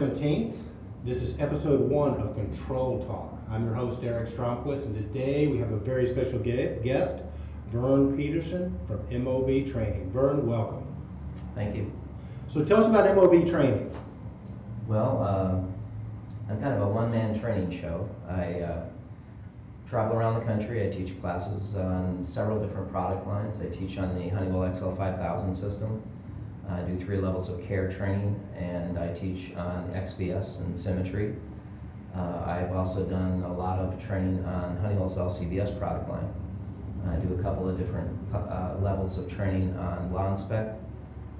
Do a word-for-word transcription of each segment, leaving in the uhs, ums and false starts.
June seventeenth. This is episode one of Control Talk. I'm your host, Eric Stromquist, and today we have a very special guest, Vern Peterson from M O V Training. Vern, welcome. Thank you. So tell us about M O V Training. Well, uh, I'm kind of a one-man training show. I uh, travel around the country. I teach classes on several different product lines. I teach on the Honeywell X L five thousand system. I do three levels of care training, and I teach on X B S and symmetry. Uh, I've also done a lot of training on Honeywell's L C B S product line. I do a couple of different uh, levels of training on LonSpec,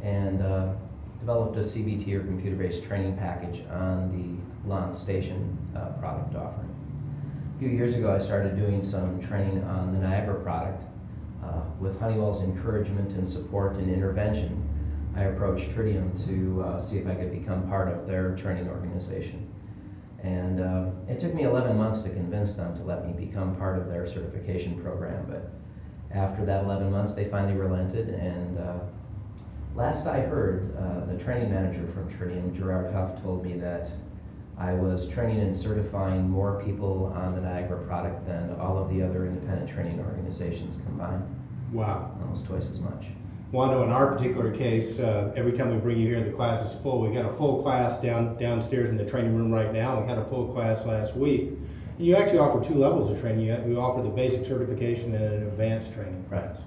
and uh, developed a C B T or computer-based training package on the LonStation uh, product offering. A few years ago, I started doing some training on the Niagara product. Uh, with Honeywell's encouragement and support and intervention, I approached Tridium to uh, see if I could become part of their training organization. And uh, it took me eleven months to convince them to let me become part of their certification program. But after that eleven months, they finally relented. And uh, last I heard, uh, the training manager from Tridium, Gerard Huff, told me that I was training and certifying more people on the Niagara product than all of the other independent training organizations combined. Wow. Almost twice as much. Well, I know in our particular case, uh, every time we bring you here, the class is full. We got a full class down downstairs in the training room right now. We had a full class last week. And you actually offer two levels of training. You have, we offer the basic certification and an advanced training class.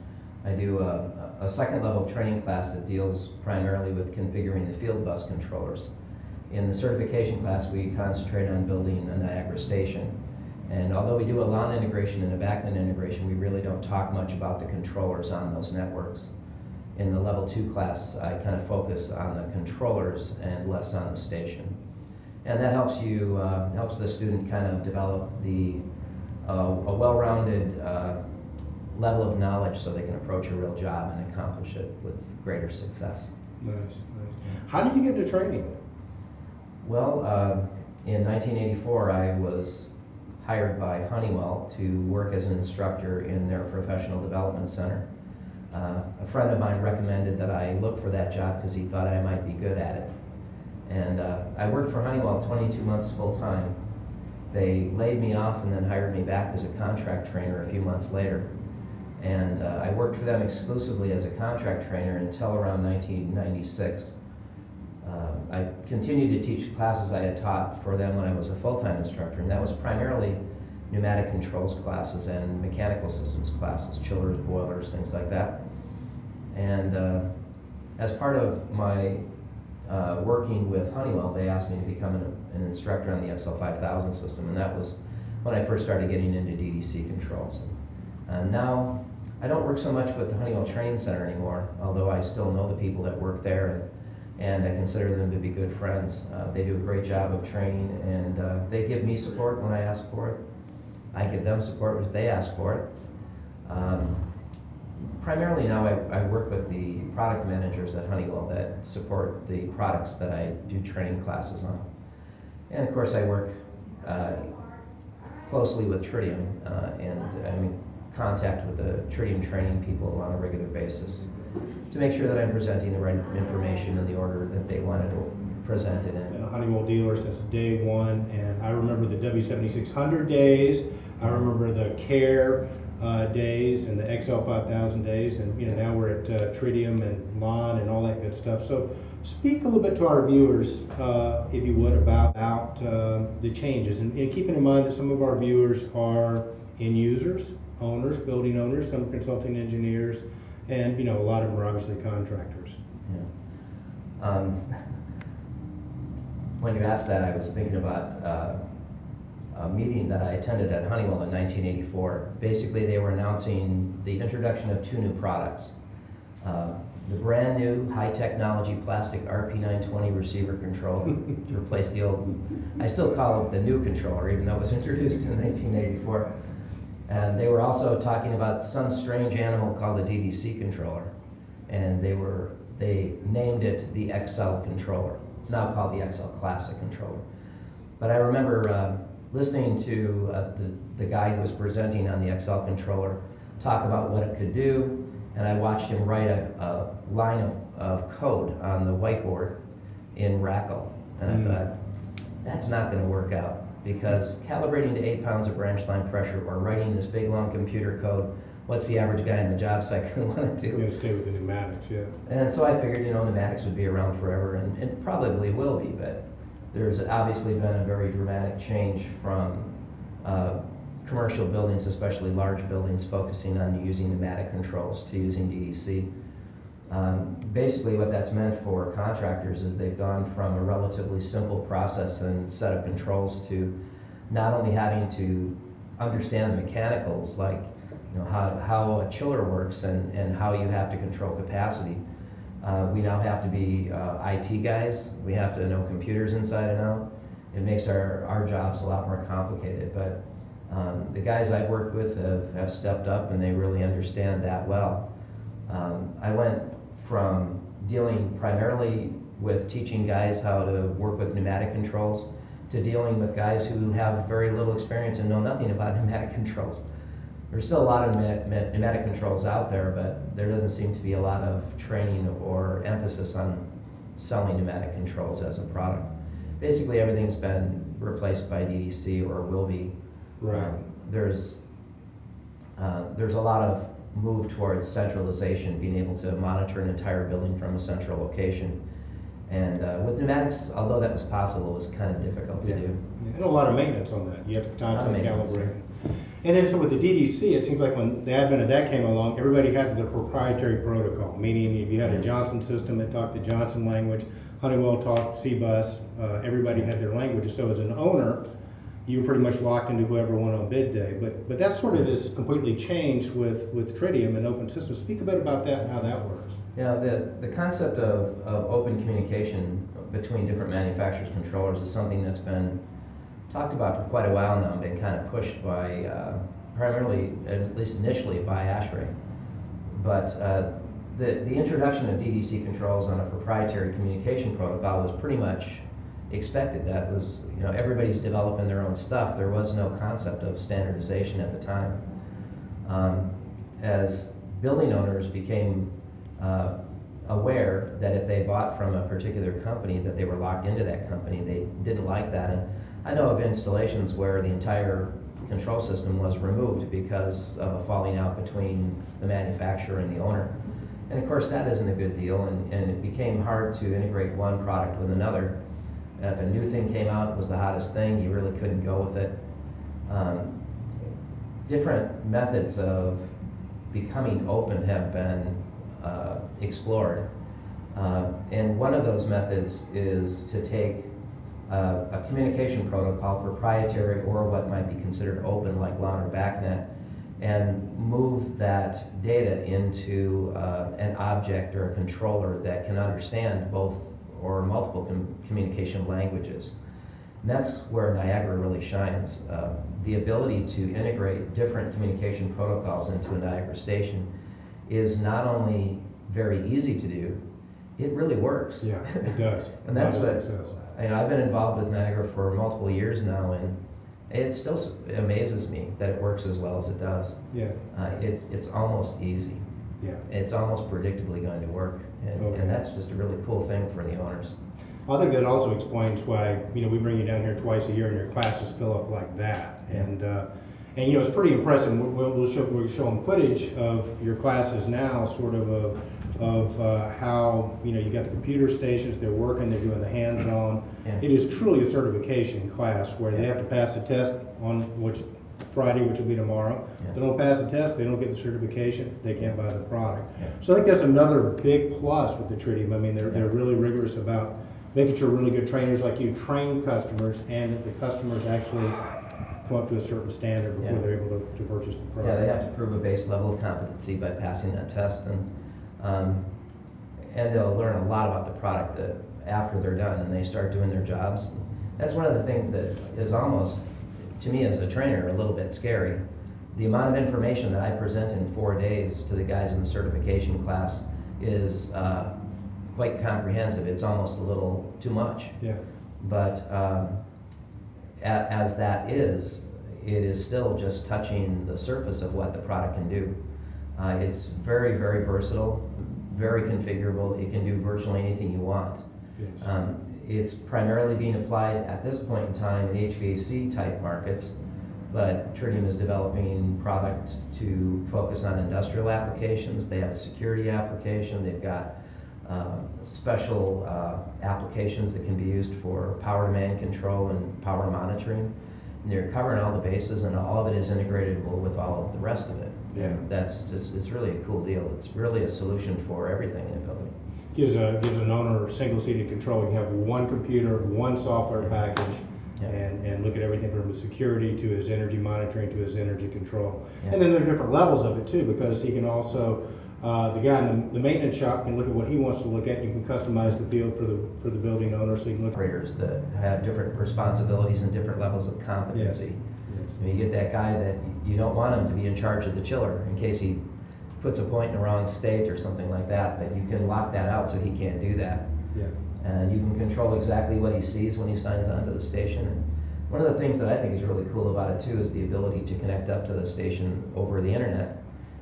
Right. I do a, a second level training class that deals primarily with configuring the field bus controllers. In the certification class, we concentrate on building a Niagara station. And although we do a LON integration and a BACnet integration, we really don't talk much about the controllers on those networks. In the level two class, I kind of focus on the controllers and less on the station. And that helps you, uh, helps the student kind of develop the, uh, a well-rounded uh, level of knowledge so they can approach a real job and accomplish it with greater success. Nice, nice. How did you get into training? Well, uh, in nineteen eighty-four, I was hired by Honeywell to work as an instructor in their professional development center. Uh, a friend of mine recommended that I look for that job because he thought I might be good at it. And uh, I worked for Honeywell twenty-two months full-time. They laid me off and then hired me back as a contract trainer a few months later. And uh, I worked for them exclusively as a contract trainer until around nineteen ninety-six. Uh, I continued to teach classes I had taught for them when I was a full-time instructor, and that was primarily pneumatic controls classes and mechanical systems classes, chillers, boilers, things like that. And uh, as part of my uh, working with Honeywell, they asked me to become an, an instructor on the X L five thousand system, and that was when I first started getting into D D C controls. And now I don't work so much with the Honeywell Training Center anymore, although I still know the people that work there, and, and I consider them to be good friends. Uh, they do a great job of training, and uh, they give me support when I ask for it. I give them support if they ask for it. Um, primarily now I, I work with the product managers at Honeywell that support the products that I do training classes on. And of course I work uh, closely with Tridium uh, and I'm in contact with the Tridium training people on a regular basis to make sure that I'm presenting the right information in the order that they wanted to present it in. Been a Honeywell dealer since day one, and I remember the W seventy-six hundred days, I remember the CARE uh, days, and the X L five thousand days, and you know now we're at uh, Tridium and LON and all that good stuff. So speak a little bit to our viewers, uh, if you would, about uh, the changes, and, and keeping in mind that some of our viewers are end users, owners, building owners, some consulting engineers, and you know a lot of them are obviously contractors. Yeah. Um, When you asked that, I was thinking about uh, a meeting that I attended at Honeywell in nineteen eighty-four. Basically, they were announcing the introduction of two new products. Uh, the brand new high-technology plastic R P nine twenty receiver controller to replace the old, I still call it the new controller, even though it was introduced in nineteen eighty-four. And they were also talking about some strange animal called the D D C controller. And they, were, they named it the X L controller. It's now called the X L Classic Controller. But I remember uh, listening to uh, the, the guy who was presenting on the X L controller talk about what it could do, and I watched him write a, a line of, of code on the whiteboard in Rackle. And mm. I thought, that's not going to work out, because calibrating to eight pounds of branch line pressure or writing this big long computer code, what's the average guy in the job site going to want to do? You stay with the pneumatics, yeah. And so I figured, you know, pneumatics would be around forever, and it probably will be, but there's obviously been a very dramatic change from uh, commercial buildings, especially large buildings, focusing on using pneumatic controls to using D D C. Um, basically what that's meant for contractors is they've gone from a relatively simple process and set of controls to not only having to understand the mechanicals, like you know, how, how a chiller works and, and how you have to control capacity. Uh, we now have to be uh, I T guys. We have to know computers inside and out. It makes our, our jobs a lot more complicated, but um, the guys I've worked with have, have stepped up, and they really understand that well. Um, I went from dealing primarily with teaching guys how to work with pneumatic controls to dealing with guys who have very little experience and know nothing about pneumatic controls. There's still a lot of pneumatic controls out there, but there doesn't seem to be a lot of training or emphasis on selling pneumatic controls as a product. Basically everything's been replaced by D D C or will be. Right. Um, there's, uh, there's a lot of move towards centralization, being able to monitor an entire building from a central location. And uh, with pneumatics, although that was possible, it was kind of difficult yeah. to do. And a lot of maintenance on that. You have to constantly calibrate. And then so with the D D C, it seems like when the advent of that came along, everybody had their proprietary protocol, meaning if you had a Johnson system, it talked the Johnson language, Honeywell talked C bus, uh, everybody had their languages. So as an owner, you were pretty much locked into whoever won on bid day. But but that sort of is completely changed with, with Tridium and open systems. Speak a bit about that and how that works. Yeah, the, the concept of, of open communication between different manufacturers' controllers is something that's been talked about for quite a while now and been kind of pushed by, uh, primarily, at least initially, by ASHRAE. But uh, the, the introduction of D D C controls on a proprietary communication protocol was pretty much expected. That was, you know, everybody's developing their own stuff. There was no concept of standardization at the time. Um, as building owners became uh, aware that if they bought from a particular company that they were locked into that company, they didn't like that. And I know of installations where the entire control system was removed because of a falling out between the manufacturer and the owner. And of course that isn't a good deal, and, and it became hard to integrate one product with another. If a new thing came out, it was the hottest thing, you really couldn't go with it. Um, different methods of becoming open have been uh, explored. Uh, and one of those methods is to take uh, a communication protocol, proprietary or what might be considered open, like LON or BACnet, and move that data into uh, an object or a controller that can understand both or multiple com communication languages. And that's where Niagara really shines. Uh, the ability to integrate different communication protocols into a Niagara station is not only very easy to do, it really works. Yeah, it does. And that's what, you know, I've been involved with Niagara for multiple years now, and it still amazes me that it works as well as it does. Yeah. Uh, it's, it's almost easy. Yeah. It's almost predictably going to work, and, okay. and that's just a really cool thing for the owners. Well, I think that also explains why, you know, we bring you down here twice a year and your classes fill up like that. Yeah. And, uh, and you know, it's pretty impressive. We'll, we'll, show, we'll show them footage of your classes now, sort of, of, of uh, how, you know, you got the computer stations, they're working, they're doing the hands-on. Yeah. It is truly a certification class where yeah. they have to pass a test on which Friday, which will be tomorrow. Yeah. They don't pass the test, they don't get the certification, they can't buy the product. Yeah. So I think that's another big plus with the Tridium. I mean, they're, yeah. they're really rigorous about making sure really good trainers like you train customers, and that the customers actually come up to a certain standard before yeah. they're able to, to purchase the product. Yeah, they have to prove a base level of competency by passing that test, and, um, and they'll learn a lot about the product that after they're done and they start doing their jobs. That's one of the things that is almost, to me as a trainer, a little bit scary. The amount of information that I present in four days to the guys in the certification class is uh, quite comprehensive. It's almost a little too much. Yeah. But um, a as that is, it is still just touching the surface of what the product can do. Uh, it's very, very versatile, very configurable. It can do virtually anything you want. Yes. Um, it's primarily being applied at this point in time in H V A C type markets, but Tridium is developing product to focus on industrial applications. They have a security application. They've got um, special uh, applications that can be used for power demand control and power monitoring. And they're covering all the bases, and all of it is integrated with all of the rest of it. Yeah, that's just, it's really a cool deal. It's really a solution for everything in a building. Gives a gives an owner single-seated control. You have one computer, one software package, yeah. and, and look at everything from his security to his energy monitoring to his energy control. Yeah. And then there are different levels of it too, because he can also, uh, the guy in the, the maintenance shop can look at what he wants to look at. You can customize the field for the for the building owner, so you can look. Operators that have different responsibilities and different levels of competency. Yes. Yes. You know, you get that guy that you don't want him to be in charge of the chiller in case he puts a point in the wrong state or something like that, but you can lock that out so he can't do that. Yeah. And you can control exactly what he sees when he signs onto the station. And one of the things that I think is really cool about it too is the ability to connect up to the station over the internet.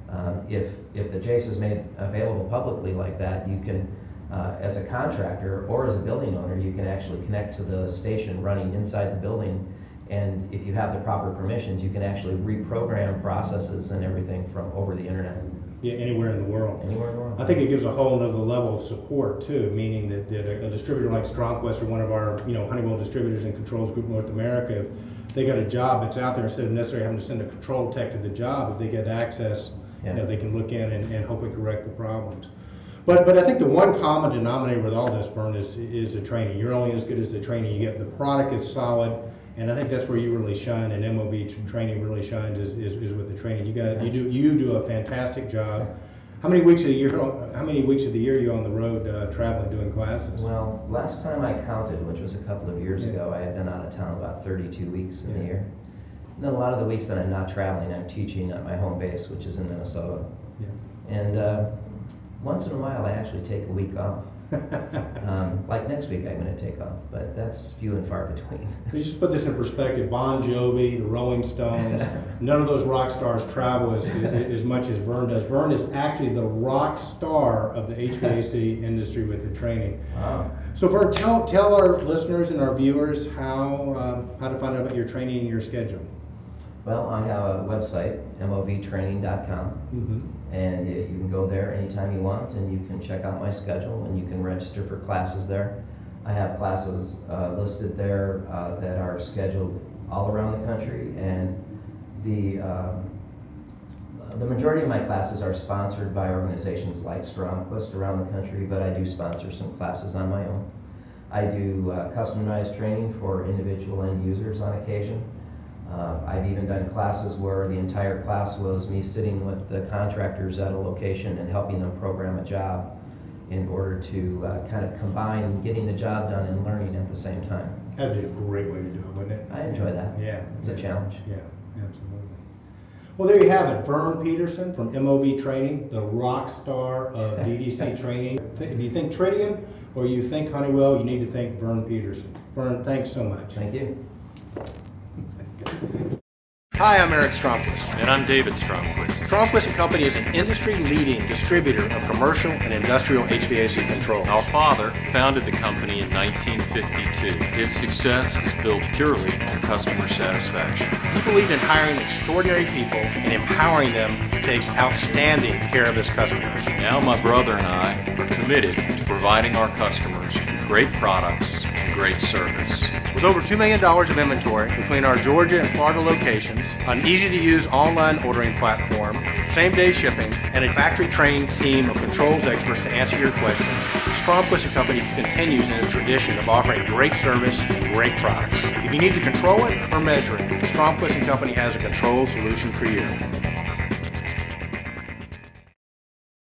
Um, if, if the JACE is made available publicly like that, you can, uh, as a contractor or as a building owner, you can actually connect to the station running inside the building. And if you have the proper permissions, you can actually reprogram processes and everything from over the internet. Yeah, anywhere in the world. Anywhere in the world. I think it gives a whole other level of support too, meaning that, that a, a distributor like Strongwest or one of our, you know, Honeywell distributors and Controls Group North America, if they got a job that's out there, instead of necessarily having to send a control tech to the job, if they get access, yeah. you know, they can look in and, and hopefully correct the problems. But but I think the one common denominator with all this, Vern, is is the training. You're only as good as the training you get. The product is solid. And I think that's where you really shine, and M O V Training really shines is, is, is with the training. You got, you do you do a fantastic job. How many weeks of the year? How many weeks of the year are you on the road uh, traveling doing classes? Well, last time I counted, which was a couple of years yeah. ago, I had been out of town about thirty-two weeks in yeah. the year. And then a lot of the weeks that I'm not traveling, I'm teaching at my home base, which is in Minnesota. Yeah. And uh, once in a while, I actually take a week off. um, like next week I'm going to take off, but that's few and far between. Let's just put this in perspective. Bon Jovi, the Rolling Stones, none of those rock stars travel as, as much as Vern does. Vern is actually the rock star of the H V A C industry with the training. Wow. So Vern, tell, tell our listeners and our viewers how, um, how to find out about your training and your schedule. Well, I have a website, M O V training dot com, mm-hmm. and you can go there anytime you want, and you can check out my schedule, and you can register for classes there. I have classes uh, listed there uh, that are scheduled all around the country, and the um, the majority of my classes are sponsored by organizations like Stromquist around the country, but I do sponsor some classes on my own. I do uh, customized training for individual end users on occasion. Uh, I've even done classes where the entire class was me sitting with the contractors at a location and helping them program a job in order to uh, kind of combine getting the job done and learning at the same time. That'd be a great way to do it, wouldn't it? I enjoy that. Yeah. It's yeah. a challenge. Yeah, absolutely. Well, there you have it. Vern Peterson from M O V Training, the rock star of D D C training. If you think Tridium or you think Honeywell, you need to thank Vern Peterson. Vern, thanks so much. Thank you. Hi, I'm Eric Stromquist. And I'm David Stromquist. Stromquist Company is an industry-leading distributor of commercial and industrial H V A C control. Our father founded the company in nineteen fifty-two. His success is built purely on customer satisfaction. We believe in hiring extraordinary people and empowering them to take outstanding care of his customers. Now my brother and I are committed to providing our customers with great products and great service. With over two million dollars of inventory between our Georgia and Florida locations, an easy-to-use online ordering platform, same-day shipping, and a factory-trained team of controls experts to answer your questions, Stromquist Company continues in its tradition of offering great service and great products. If you need to control it or measure it, Stromquist Company has a control solution for you.